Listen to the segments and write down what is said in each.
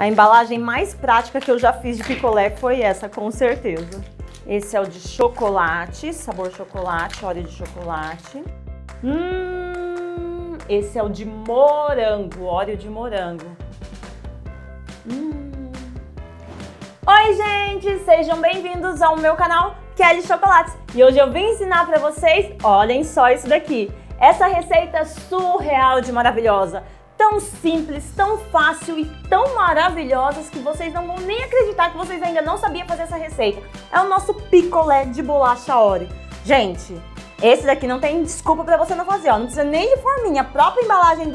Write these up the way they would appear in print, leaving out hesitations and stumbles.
A embalagem mais prática que eu já fiz de picolé foi essa, com certeza. Esse é o de chocolate, sabor chocolate, Oreo de chocolate. Esse é o de morango, Oreo de morango. Oi, gente! Sejam bem-vindos ao meu canal Kelly Chocolates. E hoje eu vim ensinar pra vocês, olhem só isso daqui. Essa receita surreal de maravilhosa. Tão simples, tão fácil e tão maravilhosas que vocês não vão nem acreditar que vocês ainda não sabiam fazer essa receita. É o nosso picolé de bolacha Oreo. Gente, esse daqui não tem desculpa pra você não fazer, ó. Não precisa nem de forminha, a própria embalagem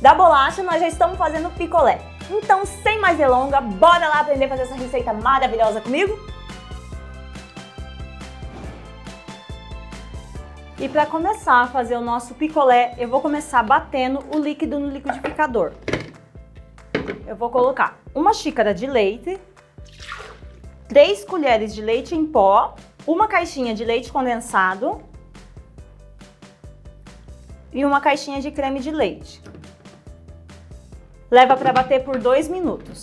da bolacha nós já estamos fazendo picolé. Então, sem mais delonga, bora lá aprender a fazer essa receita maravilhosa comigo? E para começar a fazer o nosso picolé, eu vou começar batendo o líquido no liquidificador. Eu vou colocar uma xícara de leite, 3 colheres de leite em pó, uma caixinha de leite condensado e uma caixinha de creme de leite. Leva para bater por 2 minutos.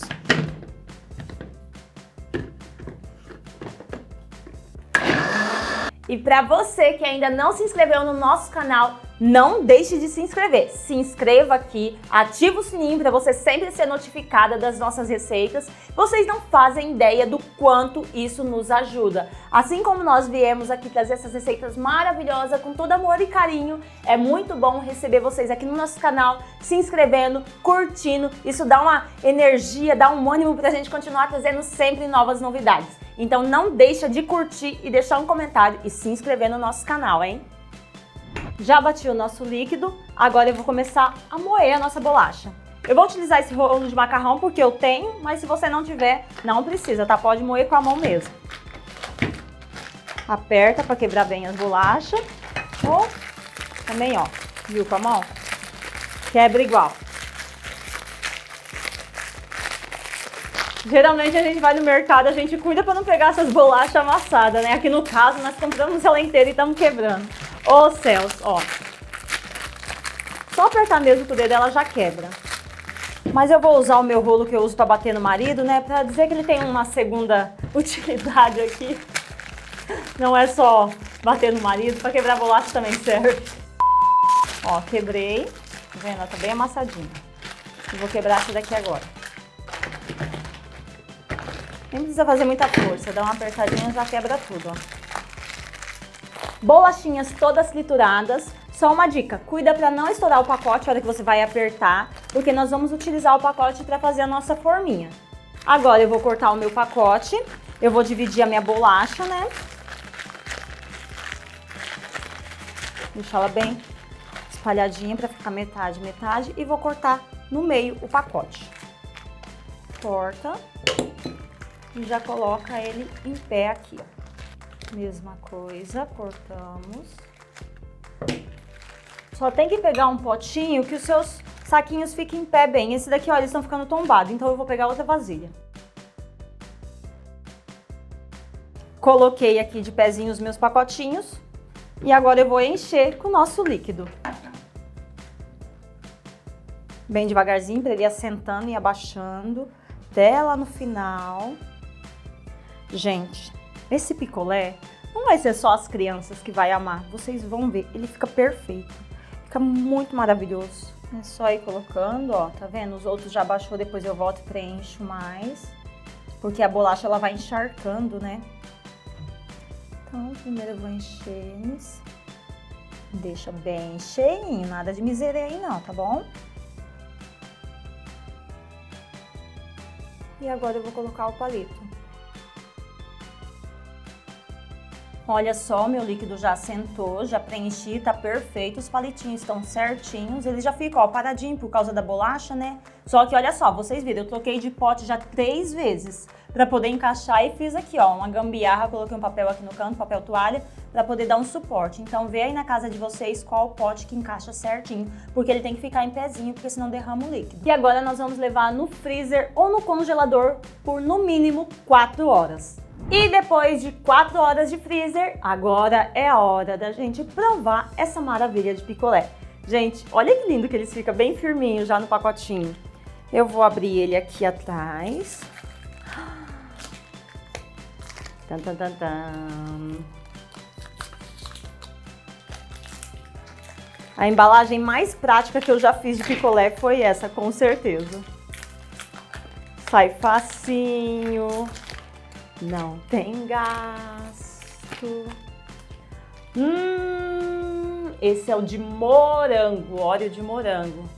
E para você que ainda não se inscreveu no nosso canal, não deixe de se inscrever. Se inscreva aqui, ativa o sininho para você sempre ser notificada das nossas receitas. Vocês não fazem ideia do quanto isso nos ajuda. Assim como nós viemos aqui trazer essas receitas maravilhosas com todo amor e carinho, é muito bom receber vocês aqui no nosso canal, se inscrevendo, curtindo. Isso dá uma energia, dá um ânimo para a gente continuar trazendo sempre novas novidades. Então não deixa de curtir e deixar um comentário e se inscrever no nosso canal, hein? Já bati o nosso líquido, agora eu vou começar a moer a nossa bolacha. Eu vou utilizar esse rolo de macarrão porque eu tenho, mas se você não tiver, não precisa, tá? Pode moer com a mão mesmo. Aperta para quebrar bem as bolachas. Ou também, ó, viu com a mão? Quebra igual. Geralmente a gente vai no mercado, a gente cuida para não pegar essas bolachas amassadas, né? Aqui no caso, nós compramos ela inteira e estamos quebrando. Ô céus, ó. Só apertar mesmo com o dedo, ela já quebra. Mas eu vou usar o meu rolo que eu uso para bater no marido, né? Para dizer que ele tem uma segunda utilidade aqui. Não é só bater no marido, para quebrar a bolacha também serve. Ó, quebrei. Tá vendo? Ela tá bem amassadinha. Eu vou quebrar essa daqui agora. Nem precisa fazer muita força, dá uma apertadinha e já quebra tudo, ó. Bolachinhas todas trituradas. Só uma dica, cuida para não estourar o pacote na hora que você vai apertar, porque nós vamos utilizar o pacote para fazer a nossa forminha. Agora eu vou cortar o meu pacote, eu vou dividir a minha bolacha, né? Deixar ela bem espalhadinha para ficar metade, metade, e vou cortar no meio o pacote. Corta. E já coloca ele em pé aqui, ó. Mesma coisa, cortamos. Só tem que pegar um potinho que os seus saquinhos fiquem em pé bem. Esse daqui, ó, eles estão ficando tombados, então eu vou pegar outra vasilha. Coloquei aqui de pezinho os meus pacotinhos. E agora eu vou encher com o nosso líquido. Bem devagarzinho, para ele ir assentando e abaixando. Até lá no final. Gente, esse picolé não vai ser só as crianças que vai amar. Vocês vão ver, ele fica perfeito. Fica muito maravilhoso. É só ir colocando, ó, tá vendo? Os outros já abaixou, depois eu volto e preencho mais. Porque a bolacha, ela vai encharcando, né? Então, primeiro eu vou encher nesse. Deixa bem cheinho, nada de miséria aí não, tá bom? E agora eu vou colocar o palito. Olha só, meu líquido já assentou, já preenchi, tá perfeito. Os palitinhos estão certinhos. Ele já fica, ó, paradinho por causa da bolacha, né? Só que olha só, vocês viram, eu troquei de pote já 3 vezes pra poder encaixar e fiz aqui, ó, uma gambiarra. Coloquei um papel aqui no canto, papel toalha, pra poder dar um suporte. Então vê aí na casa de vocês qual pote que encaixa certinho, porque ele tem que ficar em pezinho, porque senão derrama o líquido. E agora nós vamos levar no freezer ou no congelador por no mínimo 4 horas. E depois de 4 horas de freezer, agora é a hora da gente provar essa maravilha de picolé. Gente, olha que lindo que eles ficam, bem firminhos já no pacotinho. Eu vou abrir ele aqui atrás. Tan, tan, tan, tan. A embalagem mais prática que eu já fiz de picolé foi essa, com certeza. Sai facinho, não tem gasto. Esse é o de morango, Oreo de morango.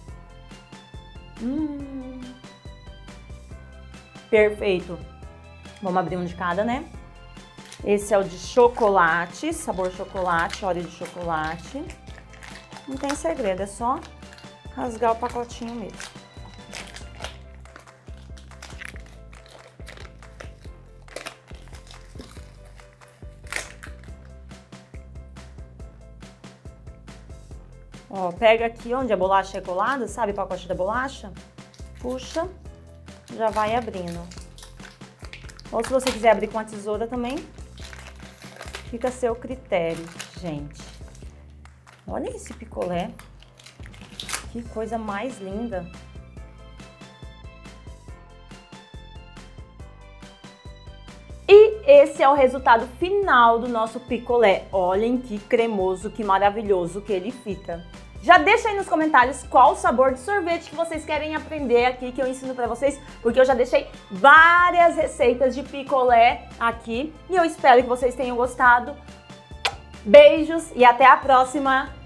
Perfeito. Vamos abrir um de cada, né? Esse é o de chocolate, sabor chocolate, Oreo de chocolate. Não tem segredo, é só rasgar o pacotinho mesmo. Ó, pega aqui onde a bolacha é colada, sabe o pacote da bolacha? Puxa, já vai abrindo. Ou se você quiser abrir com a tesoura também, fica a seu critério, gente. Olha esse picolé, que coisa mais linda. E esse é o resultado final do nosso picolé. Olhem que cremoso, que maravilhoso que ele fica. Já deixa aí nos comentários qual o sabor de sorvete que vocês querem aprender aqui, que eu ensino pra vocês, porque eu já deixei várias receitas de picolé aqui e eu espero que vocês tenham gostado. Beijos e até a próxima!